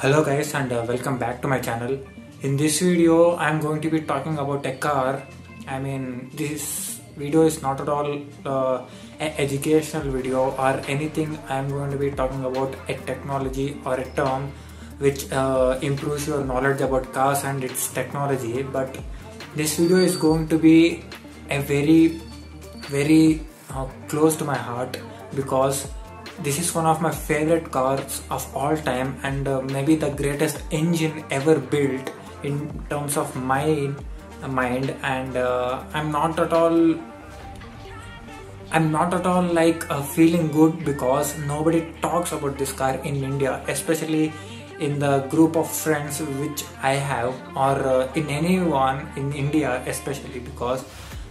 Hello guys and welcome back to my channel. In this video I am going to be talking about a car. I mean, this video is not at all an educational video or anything. I am going to be talking about a technology or a term which improves your knowledge about cars and its technology. But this video is going to be a very, very close to my heart, because this is one of my favorite cars of all time and maybe the greatest engine ever built in terms of my mind. And I'm not at all like feeling good because nobody talks about this car in India, especially in the group of friends which I have, or in anyone in India, especially because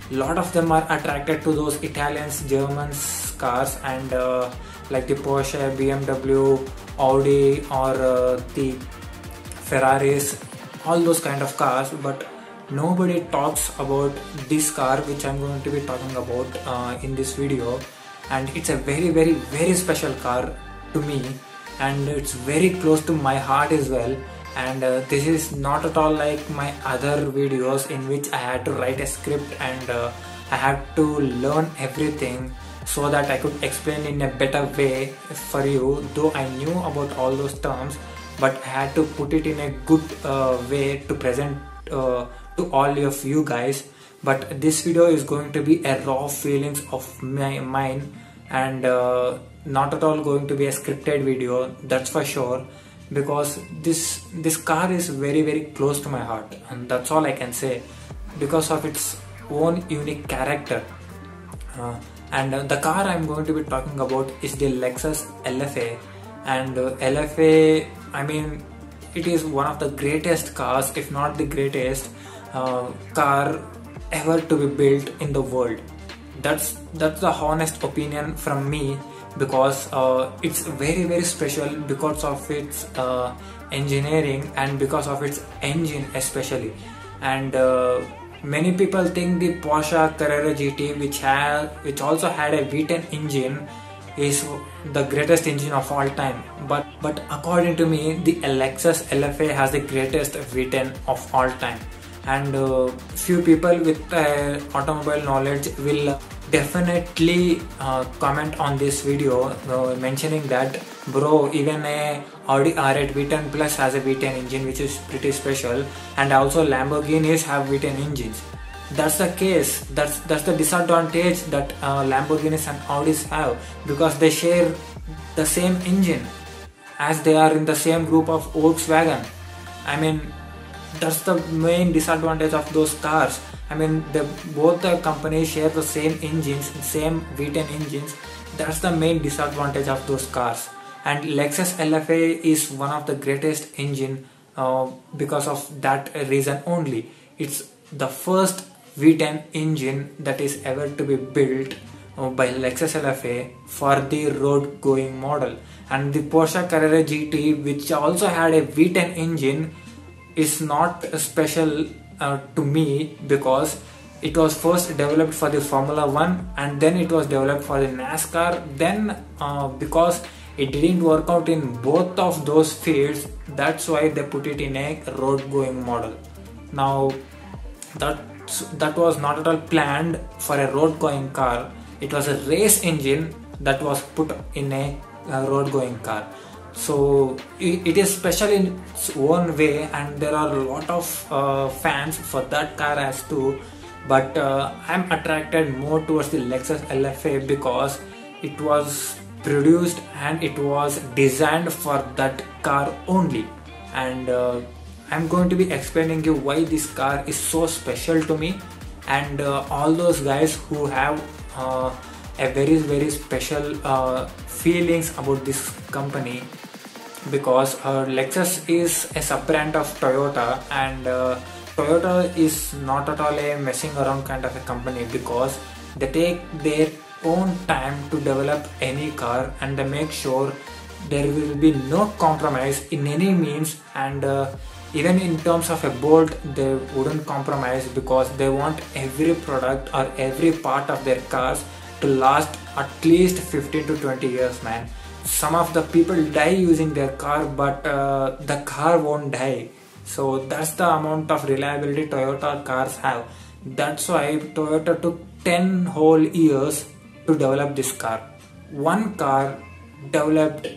lot of them are attracted to those Italians, Germans cars, and like the Porsche, BMW, Audi, or the Ferraris, all those kind of cars. But nobody talks about this car which I'm going to be talking about in this video. And it's a very, very, very special car to me, and it's very close to my heart as well. And this is not at all like my other videos in which I had to write a script and I had to learn everything so that I could explain in a better way for you. Though I knew about all those terms, but I had to put it in a good way to present to all of you guys. But this video is going to be a raw feelings of mine and not at all going to be a scripted video, that's for sure. Because this car is very, very close to my heart, and that's all I can say, because of its own unique character. And the car I'm going to be talking about is the Lexus LFA. And LFA, I mean, it is one of the greatest cars, if not the greatest car ever to be built in the world. That's the honest opinion from me, because it's very, very special because of its engineering and because of its engine especially. And many people think the Porsche Carrera GT, which also had a V10 engine, is the greatest engine of all time. But according to me, the Lexus LFA has the greatest V10 of all time. And few people with automobile knowledge will definitely comment on this video mentioning that, bro, even a Audi R8 V10 Plus has a V10 engine, which is pretty special, and also Lamborghinis have V10 engines. That's the case. That's the disadvantage that Lamborghinis and Audis have, because they share the same engine, as they are in the same group of Volkswagen. I mean, that's the main disadvantage of those cars. I mean, both the companies share the same engines, same V10 engines. That's the main disadvantage of those cars. And Lexus LFA is one of the greatest engine because of that reason only. It's the first V10 engine that is ever to be built by Lexus LFA for the road going model. And the Porsche Carrera GT, which also had a V10 engine, is not special to me, because it was first developed for the Formula 1, and then it was developed for the NASCAR. Then because it didn't work out in both of those fields, that's why they put it in a road going model. Now that was not at all planned for a road going car. It was a race engine that was put in a road going car. So it is special in its own way, and there are a lot of fans for that car as too. But I'm attracted more towards the Lexus LFA because it was produced and it was designed for that car only. And I'm going to be explaining you why this car is so special to me, and all those guys who have a very, very special feelings about this company, because Lexus is a sub-brand of Toyota, and Toyota is not at all a messing around kind of a company, because they take their own time to develop any car, and they make sure there will be no compromise in any means. And even in terms of a bolt, they wouldn't compromise, because they want every product or every part of their cars to last at least 15 to 20 years, man. some of the people die using their car, but the car won't die. So that's the amount of reliability Toyota cars have. That's why Toyota took 10 whole years to develop this car. One car developed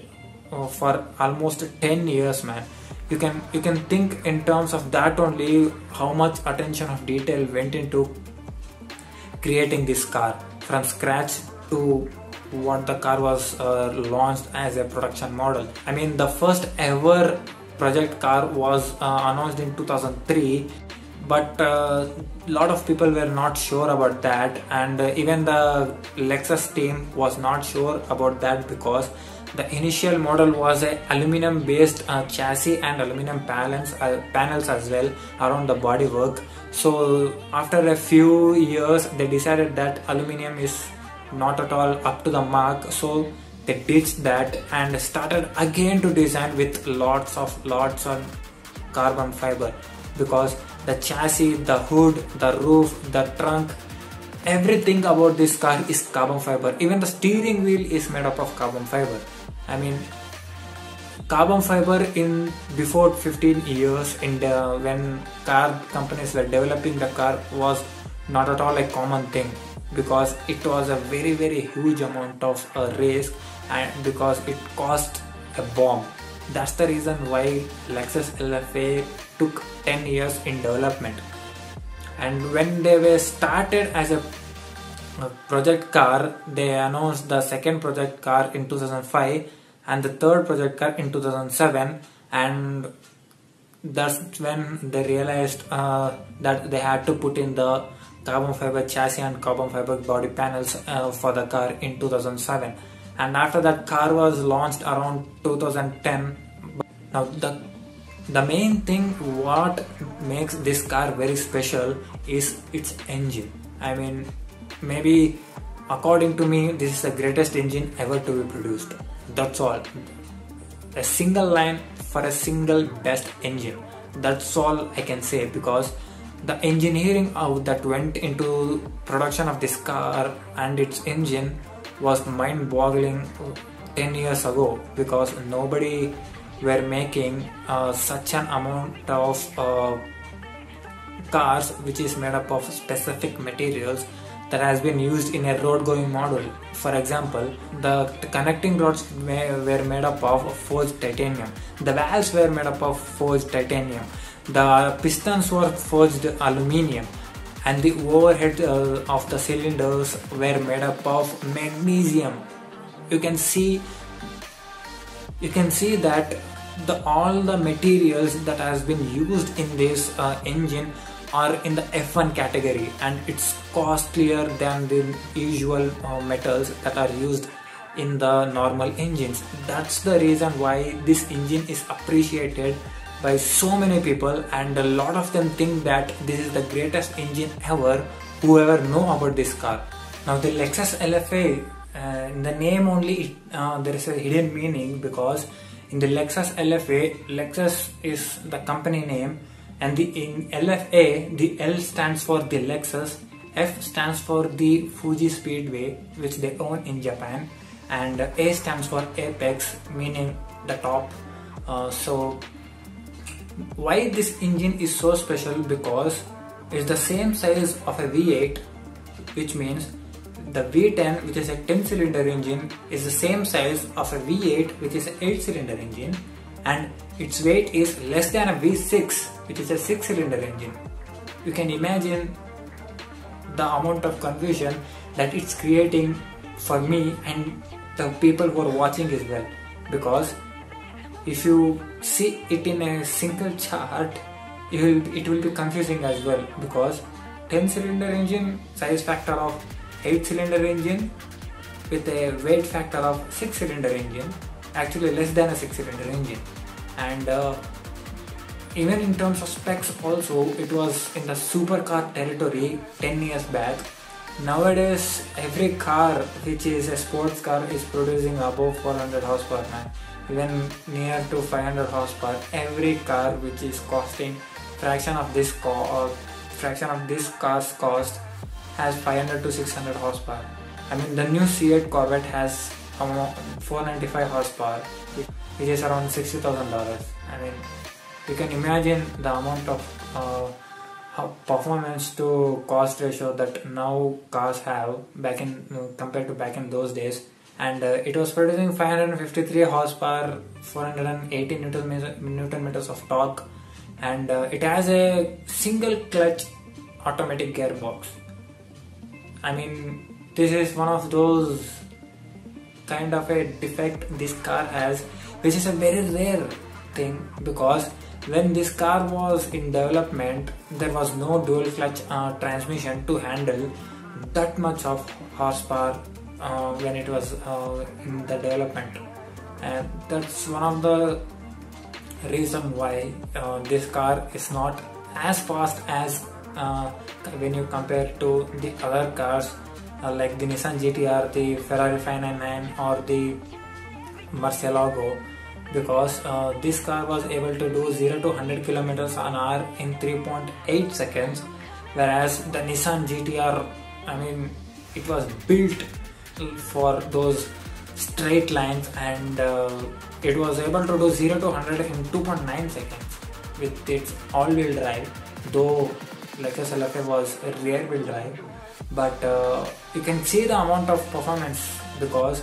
for almost 10 years, man. You can think in terms of that only how much attention of detail went into creating this car from scratch to what the car was launched as a production model. I mean, the first ever project car was announced in 2003, but lot of people were not sure about that, and even the Lexus team was not sure about that because the initial model was a aluminum based chassis and aluminum panels as well around the bodywork. So after a few years they decided that aluminum is not at all up to the mark, so they ditched that and started again to design with lots on carbon fiber, because the chassis, the hood, the roof, the trunk, everything about this car is carbon fiber. Even the steering wheel is made up of carbon fiber. I mean, carbon fiber in before 15 years in the, when car companies were developing the car, was not at all a common thing, because it was a very, very huge amount of risk, and because it cost a bomb. That's the reason why Lexus LFA took 10 years in development. And when they were started as a project car, they announced the second project car in 2005 and the third project car in 2007, and that's when they realized that they had to put in the carbon fiber chassis and carbon fiber body panels for the car in 2007. And after that, car was launched around 2010. Now the main thing what makes this car very special is its engine. I mean, maybe according to me, this is the greatest engine ever to be produced. That's all. A single line for a single best engine. That's all I can say, because the engineering out that went into production of this car and its engine was mind-boggling 10 years ago, because nobody were making such an amount of cars which is made up of specific materials that has been used in a road-going model. For example, the connecting rods were made up of forged titanium, the valves were made up of forged titanium, the pistons were forged aluminium, and the overhead of the cylinders were made up of magnesium. You can see that all the materials that has been used in this engine are in the F1 category, and it's costlier than the usual metals that are used in the normal engines. That's the reason why this engine is appreciated by so many people, and a lot of them think that this is the greatest engine ever whoever know about this car. Now the Lexus LFA, in the name only there is a hidden meaning, because in the Lexus LFA, Lexus is the company name, and in LFA the L stands for the Lexus, F stands for the Fuji Speedway which they own in Japan, and A stands for Apex, meaning the top. So why this engine is so special? Because it's the same size of a V8, which means the V10, which is a 10-cylinder engine, is the same size of a V8, which is an 8-cylinder engine, and its weight is less than a V6, which is a 6-cylinder engine. You can imagine the amount of confusion that it's creating for me and the people who are watching as well, because if you see it in a single chart, it will be confusing as well, because 10-cylinder engine size factor of 8-cylinder engine with a weight factor of 6-cylinder engine, actually less than a 6-cylinder engine. And even in terms of specs also, it was in the supercar territory 10 years back. Nowadays every car which is a sports car is producing above 400 horsepower, man. Even near to 500 horsepower, every car which is costing fraction of this car's cost has 500 to 600 horsepower. I mean, the new C8 Corvette has 495 horsepower, which is around $60,000. I mean, you can imagine the amount of performance to cost ratio that now cars have back in compared to back in those days. And it was producing 553 horsepower, 480 Nm of torque, and it has a single clutch automatic gearbox. I mean, this is one of those kind of a defect this car has, which is a very rare thing, because when this car was in development, there was no dual clutch transmission to handle that much of horsepower when it was in the development, and that's one of the reason why this car is not as fast as when you compare to the other cars like the Nissan GT-R, the Ferrari 599, or the Murcielago, because this car was able to do 0 to 100 km/h in 3.8 seconds, whereas the Nissan GT-R, I mean, it was built for those straight lines, and it was able to do 0 to 100 in 2.9 seconds with its all-wheel drive, though Lexus LFA was a rear-wheel drive. But you can see the amount of performance, because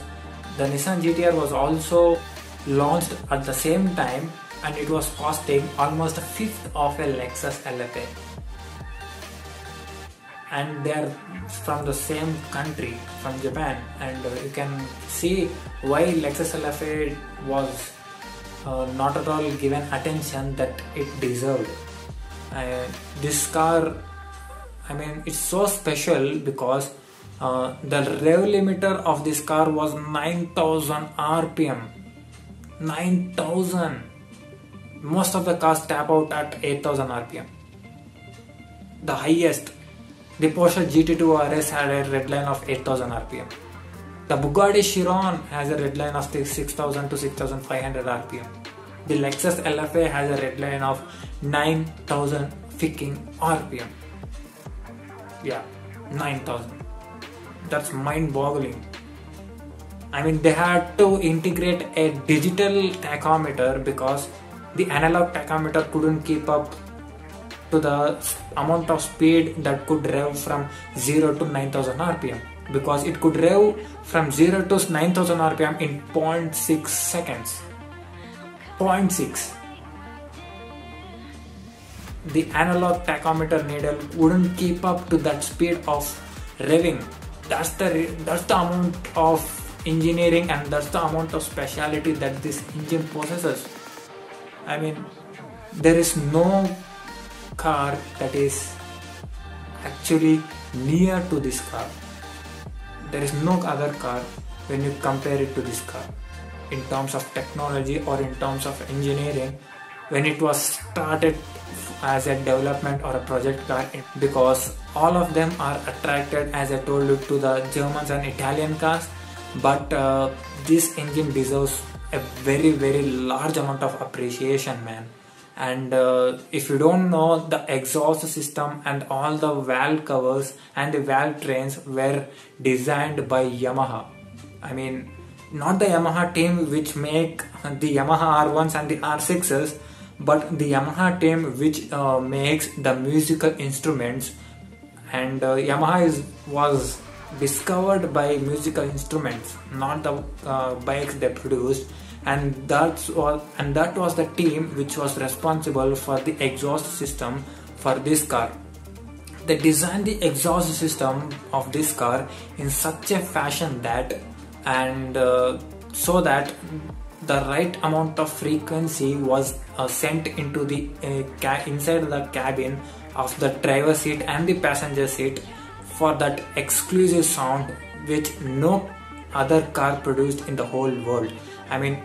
the Nissan GT-R was also launched at the same time, and it was costing almost a fifth of a Lexus LFA, and they are from the same country, from Japan. And you can see why Lexus LFA was not at all given attention that it deserved. This car, I mean, it's so special because the rev limiter of this car was 9000 RPM. 9000! Most of the cars tap out at 8000 RPM. The highest. The Porsche GT2 RS had a red line of 8000 RPM. The Bugatti Chiron has a red line of 6000 to 6500 RPM. The Lexus LFA has a red line of 9000 freaking RPM. Yeah, 9000. That's mind-boggling. I mean, they had to integrate a digital tachometer because the analog tachometer couldn't keep up to the amount of speed that could rev from 0 to 9000 RPM, because it could rev from 0 to 9000 RPM in 0.6 seconds. 0.6. The analog tachometer needle wouldn't keep up to that speed of revving. That's the amount of engineering, and that's the amount of speciality that this engine possesses. I mean, there is no car that is actually near to this car. There is no other car when you compare it to this car in terms of technology or in terms of engineering when it was started as a development or a project car, because all of them are attracted, as I told you, to the Germans and Italian cars. But this engine deserves a very, very large amount of appreciation, man. And if you don't know, the exhaust system and all the valve covers and the valve trains were designed by Yamaha. I mean, not the Yamaha team which make the Yamaha R1s and the R6s, but the Yamaha team which makes the musical instruments. And Yamaha was discovered by musical instruments, not the bikes they produced, and that was the team which was responsible for the exhaust system for this car. They designed the exhaust system of this car in such a fashion that, and so that the right amount of frequency was sent into the inside the cabin of the driver's seat and the passenger seat for that exclusive sound which no other car produced in the whole world. I mean,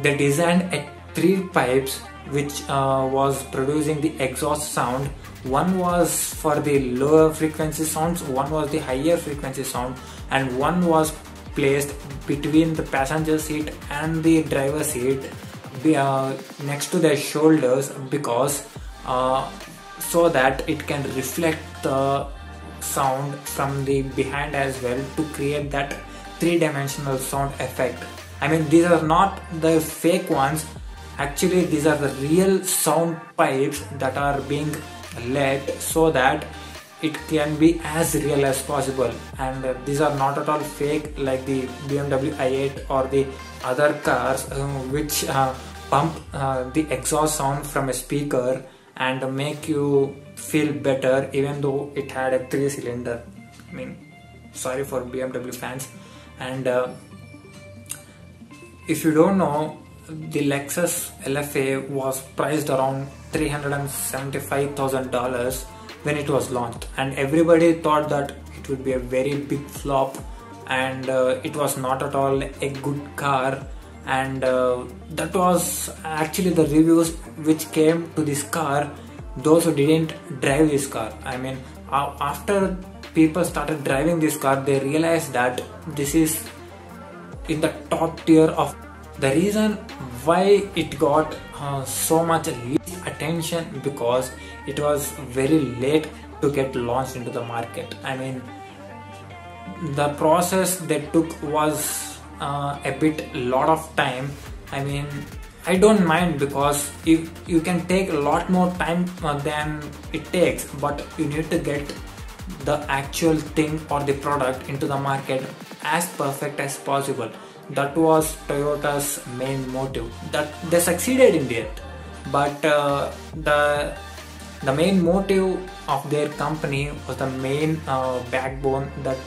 they designed three pipes which was producing the exhaust sound. One was for the lower frequency sounds, one was the higher frequency sound, and one was placed between the passenger seat and the driver seat next to their shoulders, because so that it can reflect the sound from the behind as well, to create that 3-dimensional sound effect. I mean, these are not the fake ones. Actually, these are the real sound pipes that are being let so that it can be as real as possible, and these are not at all fake like the BMW i8 or the other cars which pump the exhaust sound from a speaker and make you feel better even though it had a 3-cylinder. I mean, sorry for BMW fans. And if you don't know, the Lexus LFA was priced around $375,000 when it was launched, and everybody thought that it would be a very big flop, and it was not at all a good car, and that was actually the reviews which came to this car, those who didn't drive this car. I mean, after people started driving this car, they realized that this is in the top tier of the reason why it got so much attention, because it was very late to get launched into the market. I mean, the process they took was a lot of time. I mean, I don't mind, because if you can take a lot more time than it takes, but you need to get the actual thing or the product into the market as perfect as possible. That was Toyota's main motive. That they succeeded in it, but the main motive of their company was the main backbone that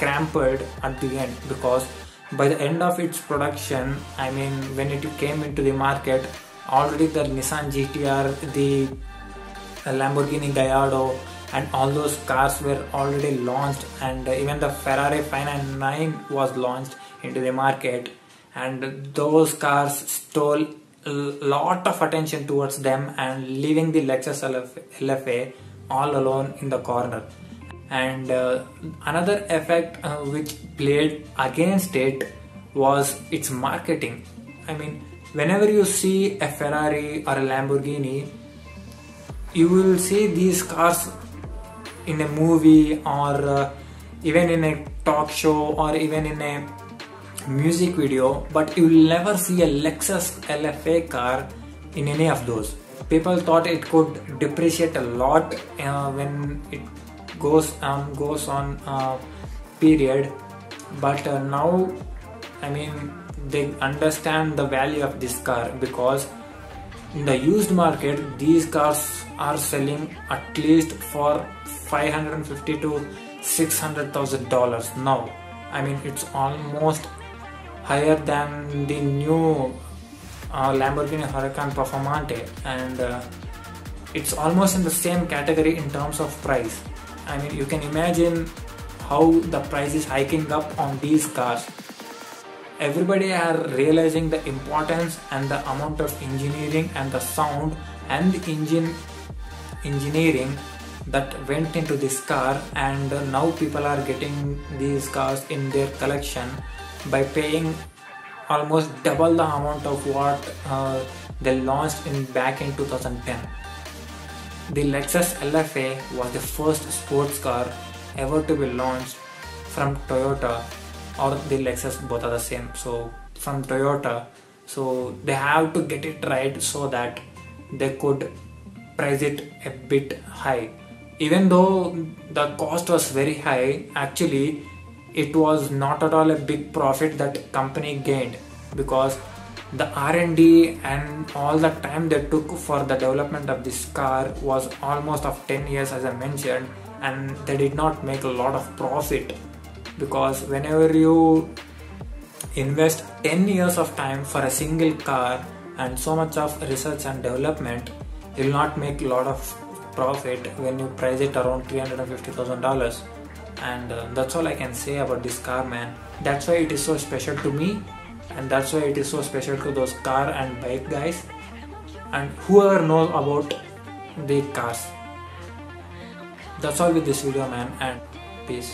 crumbled at the end, because by the end of its production, I mean, when it came into the market, already the Nissan GT-R, the Lamborghini Gallardo and all those cars were already launched, and even the Ferrari 599 was launched into the market, and those cars stole a lot of attention towards them, and leaving the Lexus LFA all alone in the corner. And another effect which played against it was its marketing. I mean, whenever you see a Ferrari or a Lamborghini, you will see these cars in a movie or even in a talk show or even in a music video, but you will never see a Lexus LFA car in any of those. People thought it could depreciate a lot when it goes on period, but now, I mean, they understand the value of this car, because in the used market these cars are selling at least for $550,000 to $600,000 now. I mean, it's almost higher than the new Lamborghini Huracan Performante, and it's almost in the same category in terms of price. I mean, you can imagine how the price is hiking up on these cars. Everybody are realizing the importance and the amount of engineering and the sound and the engineering that went into this car, and now people are getting these cars in their collection by paying almost double the amount of what they launched back in 2010. The Lexus LFA was the first sports car ever to be launched from Toyota, or the Lexus, both are the same, so from Toyota. So they have to get it right so that they could price it a bit high. Even though the cost was very high, actually it was not at all a big profit that company gained, because the R&D and all the time they took for the development of this car was almost of 10 years as I mentioned, and they did not make a lot of profit, because whenever you invest 10 years of time for a single car and so much of research and development, you will not make a lot of profit when you price it around $350,000. And that's all I can say about this car, man. That's why it is so special to me, and that's why it is so special to those car and bike guys and whoever knows about the cars. That's all with this video, man, and peace.